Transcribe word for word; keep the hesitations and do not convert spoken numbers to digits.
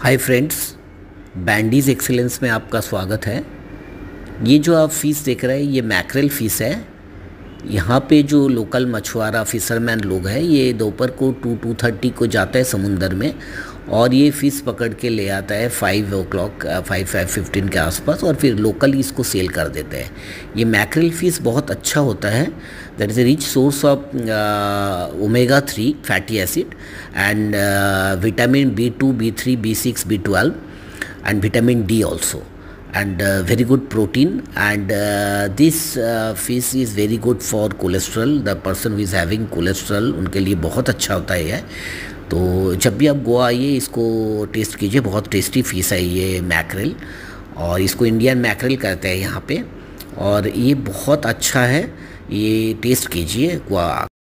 Hi friends, बैंडीज़ excellence में आपका स्वागत है। ये जो आप फ़ीस देख रहे हैं ये मैकरेल फ़ीस है। यहाँ पे जो लोकल मछुआरा फिशरमैन लोग हैं ये दोपहर को टू टू थर्टी को जाता है समुंदर में और ये फ़िश पकड़ के ले आता है five o'clock five five fifteen के आसपास और फिर लोकल इसको सेल कर देते हैं। ये मैकरेल फ़िश बहुत अच्छा होता है। That is a rich source of omega three fatty acid and vitamin B two B three B six B twelve and vitamin D also and uh, very good protein, and uh, this uh, fish is very good for cholesterol. The person who is having cholesterol उनके लिए बहुत अच्छा होता है। तो जब भी आप गोवा आइए इसको टेस्ट कीजिए, बहुत टेस्टी फिश है ये मैकरेल, और इसको इंडियन मैकरेल कहते हैं यहाँ पे, और ये बहुत अच्छा है, ये टेस्ट कीजिए गोवा।